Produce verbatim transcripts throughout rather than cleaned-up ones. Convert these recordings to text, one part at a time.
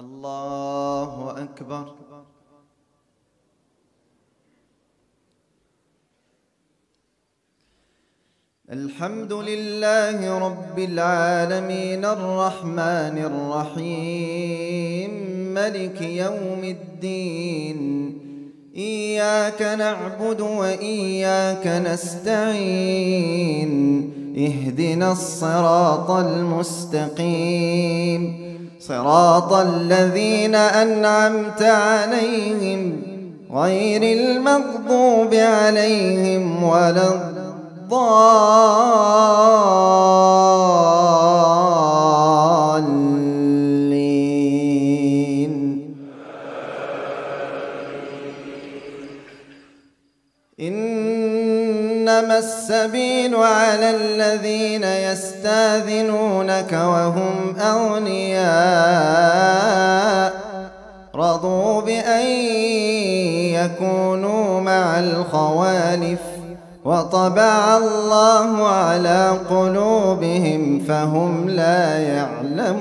الله أكبر. الحمد لله رب العالمين الرحمن الرحيم ملك يوم الدين إياك نعبد وإياك نستعين اهدنا الصراط المستقيم صراط الذين أنعمت عليهم غير المغضوب عليهم ولا الضالين. إنما السبيل على الذين يستاذنونك وهم أغنياء رضوا بأن يكونوا مع الخوالف وطبع الله على قلوبهم فهم لا يعلمون.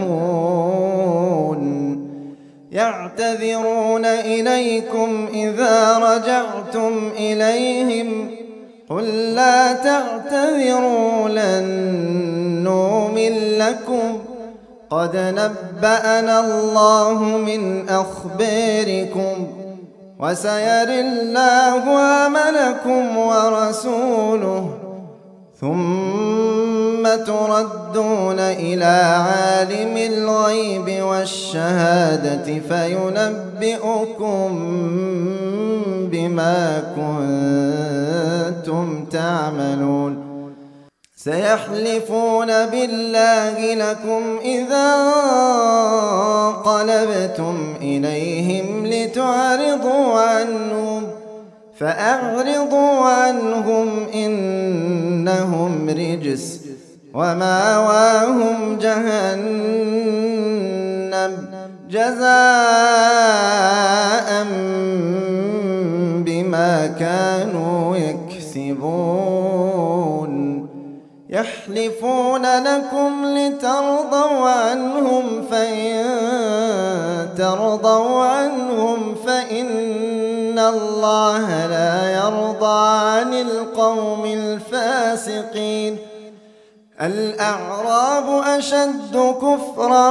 يعتذرون إليكم إذا رجعتم إليهم قل لا تعتذروا لن نؤمن لكم قد نبأنا الله من أخباركم وسيرى الله عملكم ورسوله ثم تردون إلى عالم الغيب والشهادة فينبئكم بما كنتم تعملون. سيحلفون بالله لكم إذا انقلبتم إليهم لتعرضوا عنهم فأعرضوا عنهم إنهم رجس ومأواهم جهنم جزاء بما كانوا يكسبون. يحلفون لكم لترضوا عنهم فإن ترضوا عنهم فإن الله لا يرضى عن القوم الفاسقين. الأعراب أشد كفرا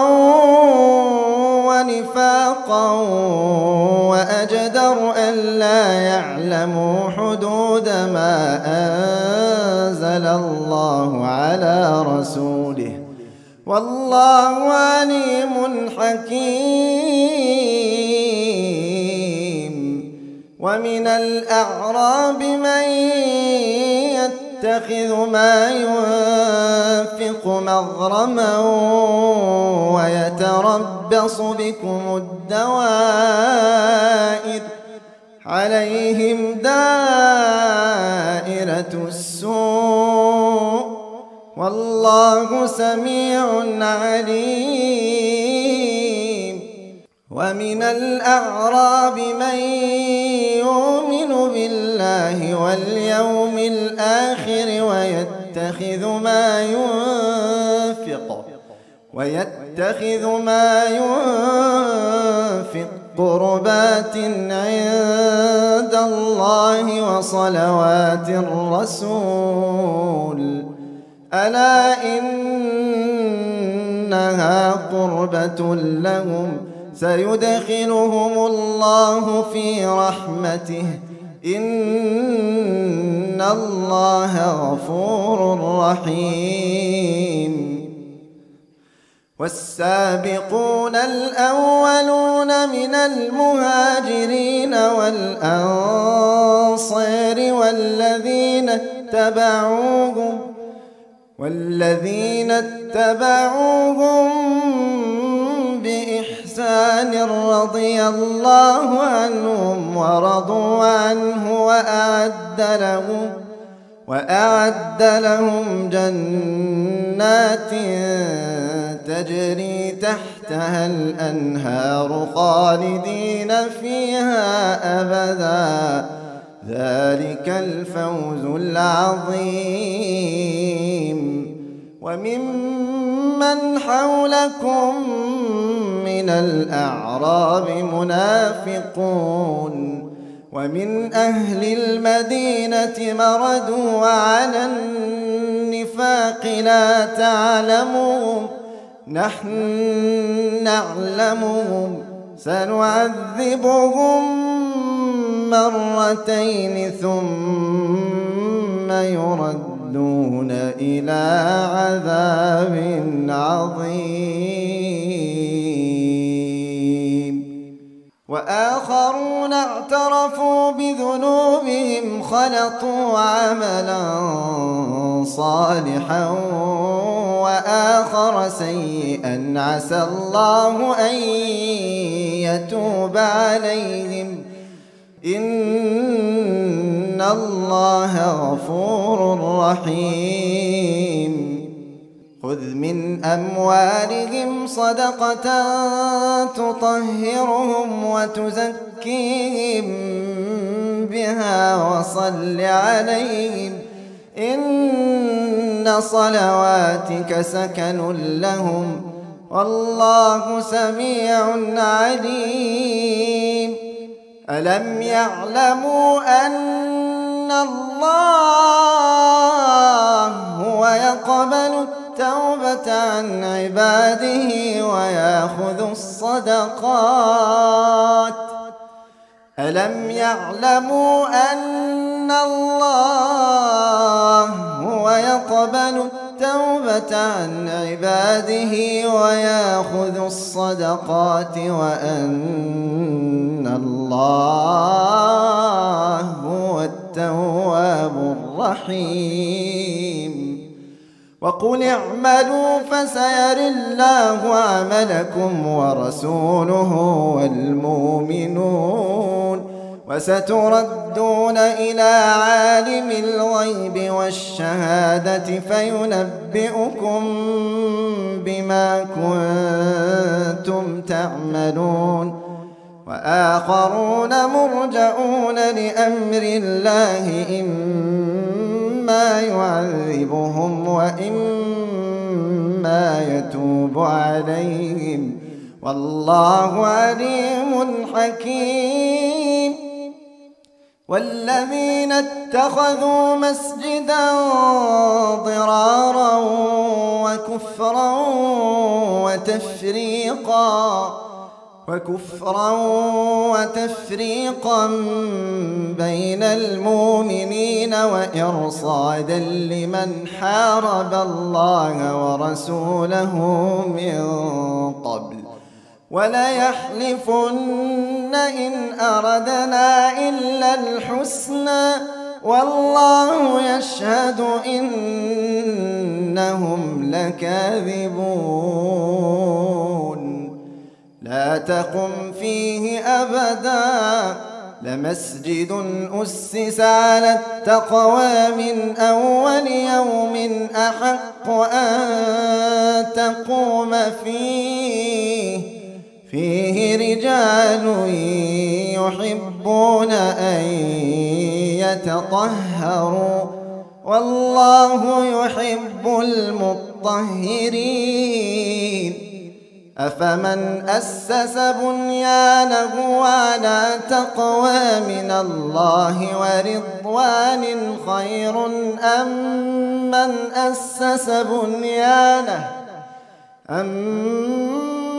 ونفاقا وأجدر ألا يعلموا حدود ما أنزل الله على رسوله والله عليم حكيم. ومن الأعراب من يتبع يتخذ ما ينفق مغرما ويتربص بكم الدوائر عليهم دائرة السوء والله سميع عليم. ومن الأعراب من يؤمن بالله واليوم الآخر ويتخذ ما ينفق ويتخذ ما ينفق قربات عند الله وصلوات الرسول ألا إنها قربة لهم سيدخلهم الله في رحمته إن الله غفور رحيم. والسابقون الأولون من المهاجرين والأنصار والذين اتبعوهم والذين اتبعوهم بإحسان رضي الله عنهم ورضوا عنه وأعد لهم وأعد لهم جنات تجري تحتها الأنهار خالدين فيها أبدا ذلك الفوز العظيم. ومن من حولكم من الأعراب منافقون ومن أهل المدينة مردوا على النفاق لا تعلمهم نحن نعلمهم سنعذبهم مرتين ثم يردون إلى عذاب عظيم وآخرون اعترفوا بذنوبهم خلطوا عملا صالحا وآخر سيئا عسى الله أن يتوب عليهم إن الله غفور رحيم خذ من أموالهم صدقة تطهرهم وتزكيهم بها وصل عليهم إن صلواتك سكن لهم والله سميع عليم ألم يعلموا أن الله هو يقبل التوبة عن عباده ويأخذ الصدقات ألم يعلموا أن الله هو يقبل التوبة عن عباده ويأخذ الصدقات وأن الله هو التواب الرحيم وقل اعملوا فسيرى الله عملكم ورسوله والمؤمنون وستردون إلى عالم الغيب والشهادة فينبئكم بما كنتم تعملون وآخرون مرجعون لأمر الله إما يعذبهم وإما يتوب عليهم والله عليم حكيم والذين اتخذوا مسجدا ضرارا وكفرا وتفريقا وكفرا وتفريقا بين المؤمنين وإرصادا لمن حارب الله ورسوله من قبل وليحلفن إن أردنا إلا الحسنى والله يشهد إنهم لكاذبون لا تقم فيه أبدا لمسجد أسس على التقوى من أول يوم أحق أن تقوم فيه فيه رجال يحبون أن يتطهروا والله يحب المطهرين أفمن أسس بنيانه على تقوى من الله ورضوان خير أم من أسس بنيانه أم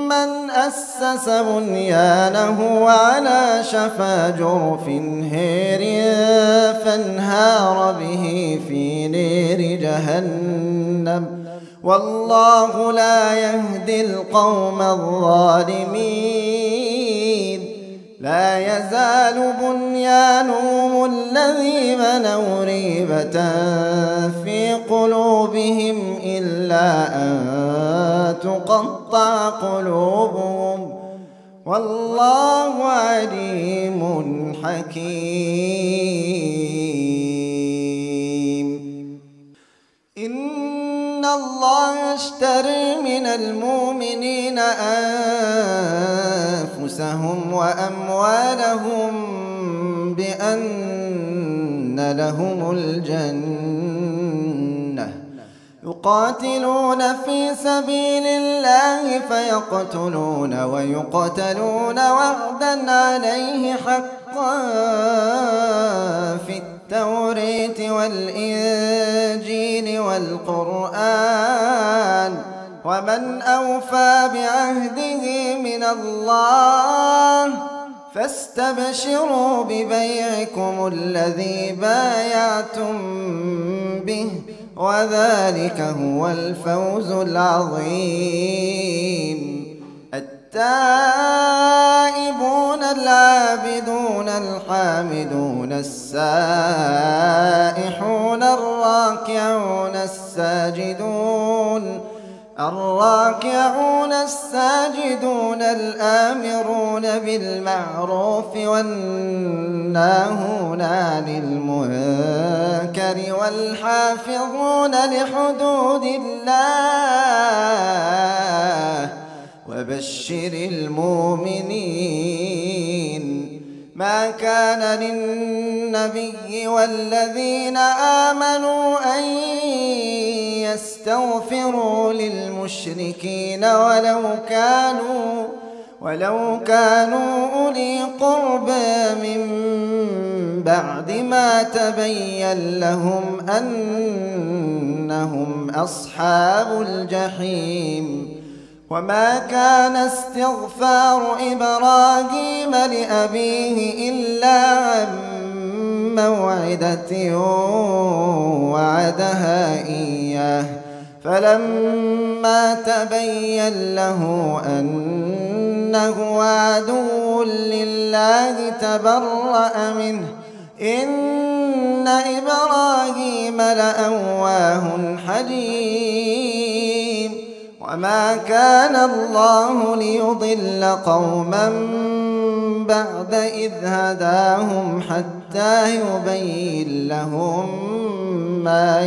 من أسس بنيانه على شفا جرف هير فانهار به في نير جهنم والله لا يهدي القوم الظالمين لا يزال بنيانهم الذي بنوا ريبة في قلوبهم إلا أن تقطع قلوبهم والله عليم حكيم إن الله اشترى من المؤمنين أنفسهم وأموالهم بأن لهم الجنة يقاتلون في سبيل الله فيقتلون ويقتلون وعدا عليه حقا في التوراة والإنجيل والقرآن ومن أوفى بعهده من الله فاستبشروا ببيعكم الذي بايعتم به وذلك هو الفوز العظيم. التائبون العابدون الحامدون السائحون الراكعون الساجدون الراكعون الساجدون الآمرون بالمعروف والناهون عن المنكر والحافظون لحدود الله وبشر المؤمنين. ما كان للنبي والذين آمنوا أن يستغفروا للمشركين ولو كانوا ولو كانوا أولي قربى من بعد ما تبين لهم أنهم أصحاب الجحيم. وما كان استغفار إبراهيم لأبيه إلا عن موعدة وعدها إياه فلما تبين له أنه عدو لله تبرأ منه إن إبراهيم لأواه حليم. وما كان الله ليضل قوما بعد إذ هداهم حتى يبين لهم ما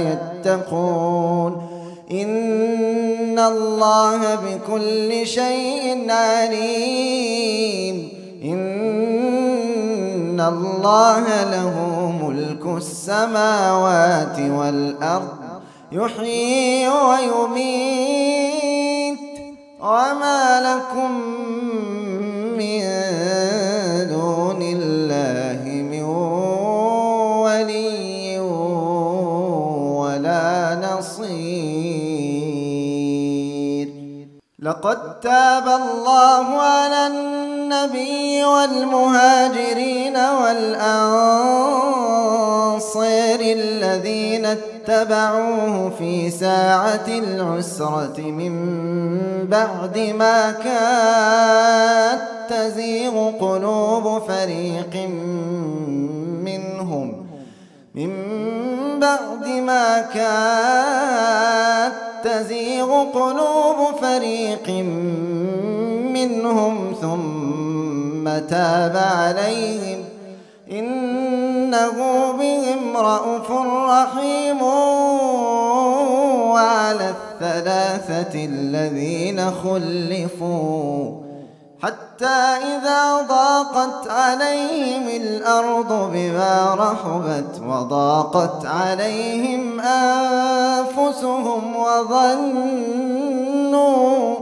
يتقون إن الله بكل شيء عليم. إن الله له ملك السماوات والأرض يحيي ويميت وما لكم من دون الله من ولي ولا نصير. لقد تاب الله على النبي والمهاجرين والأنصار الذين اتبعوه في ساعة العسرة من بعد ما كاد تزيغ قلوب فريق منهم من بعد ما كاد تزيغ قلوب فريق منهم ثم تاب عليهم إنه بهم رأوف رحيم. وعلى الثلاثة الذين خلفوا حتى إذا ضاقت عليهم الأرض بما رحبت وضاقت عليهم أنفسهم وظنوا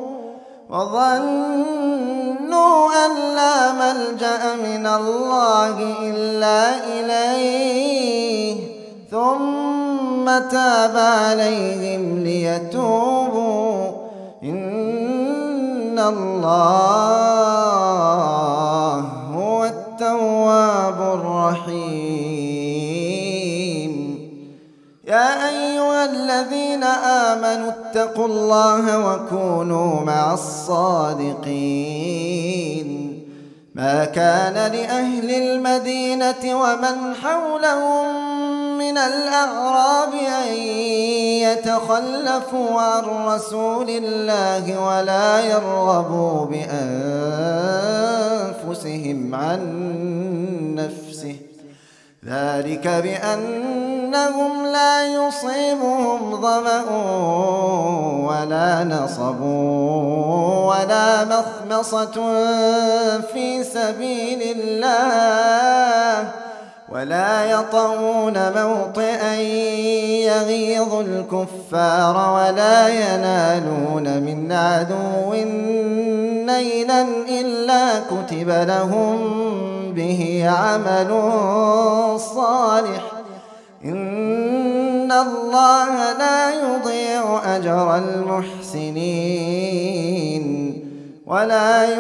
وظنوا أن لا ملجأ من الله إلا إليه ثم تاب عليهم ليتوبوا إن الله هو التواب الرحيم. يا أيها الذين آمنوا اتقوا الله وكونوا مع الصادقين. ما كان لأهل المدينة ومن حولهم من الأعراب أن يتخلفوا عن رسول الله ولا يرغبوا بأنفسهم عن نفسه ذلك بأنهم لا يصيبهم ظمأ ولا نصب ولا مخمصة في سبيل الله ولا يطعون موطئا يغيظ الكفار ولا ينالون من عدو نيلا إلا كتب لهم به عمل صالح إن الله لا يضيع أجر المحسنين ولا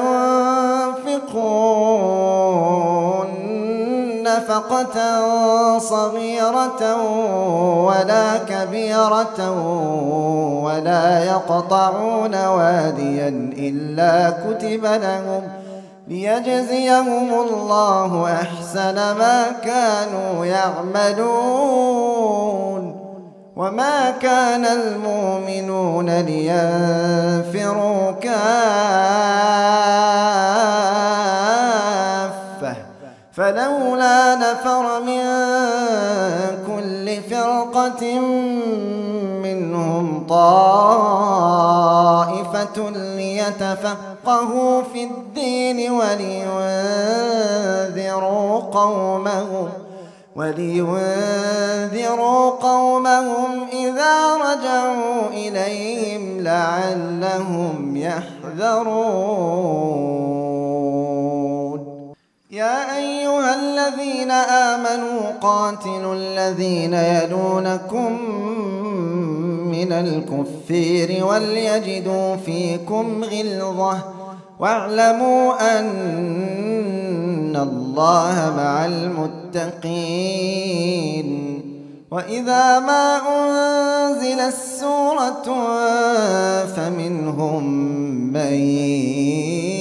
ينفقون نفقة صغيرة ولا كبيرة ولا يقطعون واديا إلا كتب لهم ليجزيهم الله أحسن ما كانوا يعملون وما كان المؤمنون لينفروا كافة فلولا نفر من كل فرقة منهم طائفة ليتفقهوا في الدين ولينذروا قومهم ولينذروا قومهم إذا رجعوا إليهم لعلهم يحذرون يا أيها الذين آمنوا قاتلوا الذين يلونكم من الكفير وليجدوا فيكم غلظة واعلموا أن الله مع المتقين وإذا ما أنزل السورة فمنهم من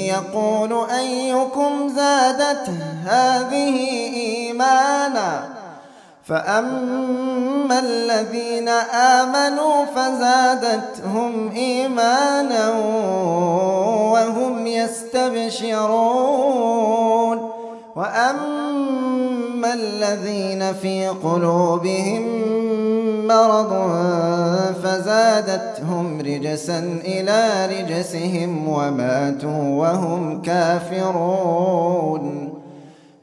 يقول أيكم زادته هذه إيمانا فأما الذين آمنوا فزادتهم إيمانا وهم يستبشرون وأما الذين في قلوبهم مرض فزادتهم رجسا إلى رجسهم وماتوا وهم كافرون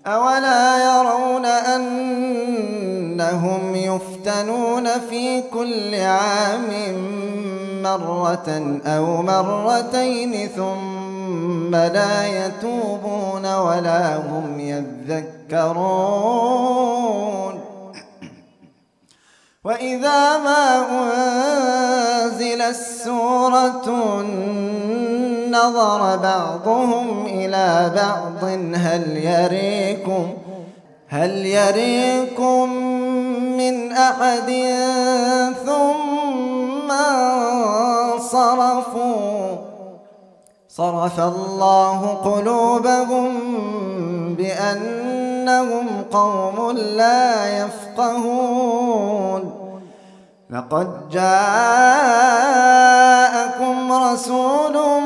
أولا يرون أنهم يفتنون في كل عام مرة أو مرتين ثم لا يتوبون ولا هم يذكرون وإذا ما أنزل السورة نظر بعضهم إلى بعض هل يريكم هل يريكم من أحد ثم انصرفوا صرف الله قلوبهم بأنهم قوم لا يفقهون لقد جاءكم رسول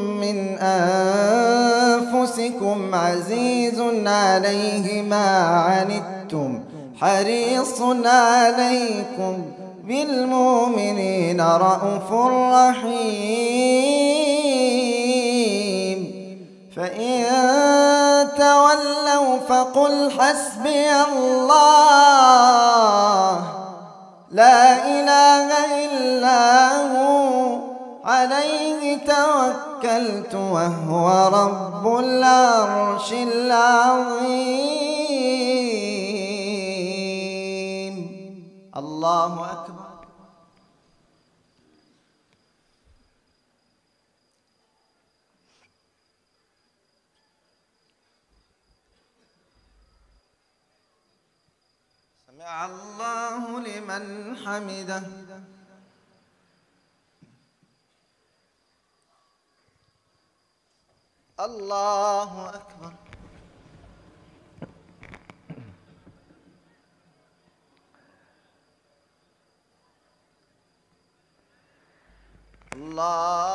من أنفسكم عزيز عليه ما عنتم حريص عليكم بالمؤمنين رؤوف رحيم فإن تولوا فقل حسبي الله لا إله إلا هو عليه توكلت وهو رب العرش العظيم الله أكبر سمع الله لمن حمده الله أكبر الله